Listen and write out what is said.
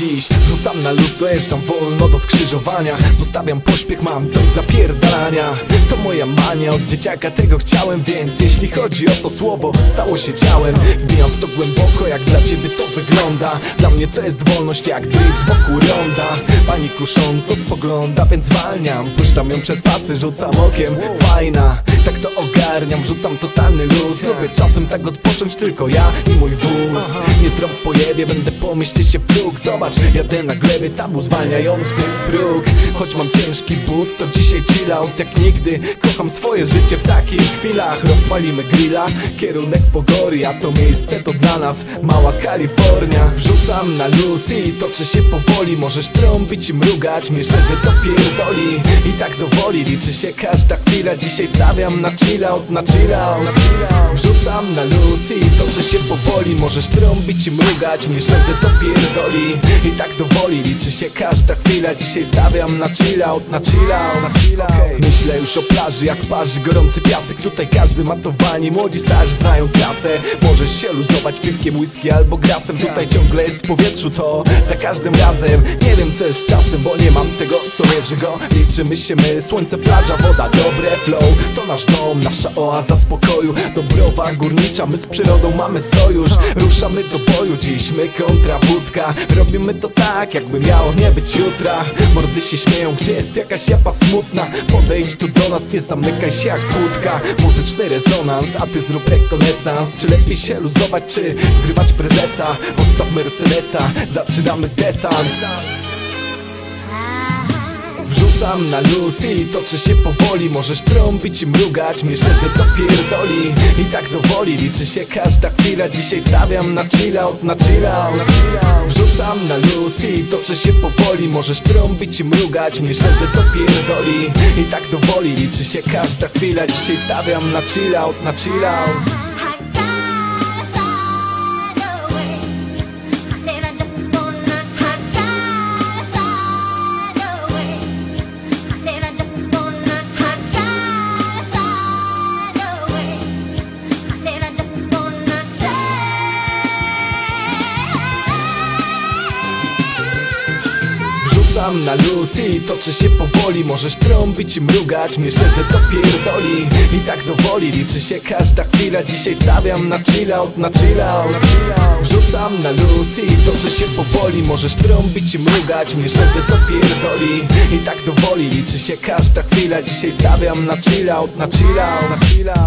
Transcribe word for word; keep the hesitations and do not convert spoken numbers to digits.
dziś. Rzucam na luz, dojeżdżam wolno do skrzyżowania. Zostawiam pośpiech, mam dość zapierdalania. To moja mania, od dzieciaka tego chciałem. Więc jeśli chodzi o to słowo, stało się ciałem. Wbijam w to głęboko, jak dla ciebie to wygląda. Dla mnie to jest wolność, jak drift wokół ronda. Pani kusząco spogląda, więc zwalniam. Puszczam ją przez pasy, rzucam okiem. Fajna, tak to ogarniam, wrzucam totalny luz. Lubię czasem tak odpocząć, tylko ja i mój wóz. Nie trąb po jebie, będę pomyślcie się próg. Zobacz, jadę na glebie, tabu zwalniający próg. Choć mam ciężki but, to dzisiaj chill out jak nigdy. Kocham swoje życie w takich chwilach. Rozpalimy grilla, kierunek Pogory, a to miejsce to dla nas mała Kalifornia. Wrzucam na luz i toczę się powoli. Możesz trąbić i mrugać, myślę, że to pierdoli. I tak do woli liczy się każda chwila. Dzisiaj stawiam na chill out, na chill out. Wrzucam na luz i toczę się powoli. Możesz trąbić i mrugać, myślę, że to pierdoli. I tak do woli liczy się każda chwila. Dzisiaj stawiam na chill out, na chill out, na chill out. Okay. Myślę już o plaży, jak parzy gorący piasek. Tutaj każdy ma to w bani, młodzi, starzy znają klasę. Możesz się luzować piwkiem, whisky albo grasem. Tutaj ciągle jest w powietrzu to za każdym razem. Nie wiem co jest czasem, bo nie mam tego co mierzy go. Liczymy się my, słońce, plaża, woda, dobre flow. To nasz dom, nasza oaza spokoju. Dobrowa górnicza, my z przyrodą mamy sojusz. Ruszamy do boju, dziś my kontra wódka. Robimy to tak, jakby miało nie być jutra. Mordy się śmieją, gdzie jest jakaś japa smutna. Podejdź tu do nas, nie zamykaj się jak kłódka. Muzyczny rezonans, a ty zrób rekonesans. Czy lepiej się luzować, czy zgrywać prezesa? Odstaw Mercedesa, zaczynamy desant. Wrzucam na luz i toczy się powoli. Możesz trąbić i mrugać, myślę, że to pierdoli. I tak do woli liczy się każda chwila. Dzisiaj stawiam na chill out, na chill out. Wrzucam na luz i toczy się powoli. Możesz trąbić i mrugać, myślę, że to pierdoli. I tak do woli liczy się każda chwila. Dzisiaj stawiam na chill out, na chill out. Wrzucam na luz i toczy się powoli. Możesz trąbić i mrugać, myślę, że to pierdoli. I tak do woli liczy się każda chwila. Dzisiaj stawiam na chill out, na chill out. Wrzucam na luz i toczy się powoli. Możesz trąbić i mrugać, myślę, że to pierdoli. I tak do woli liczy się każda chwila. Dzisiaj stawiam na chill out, na chill out.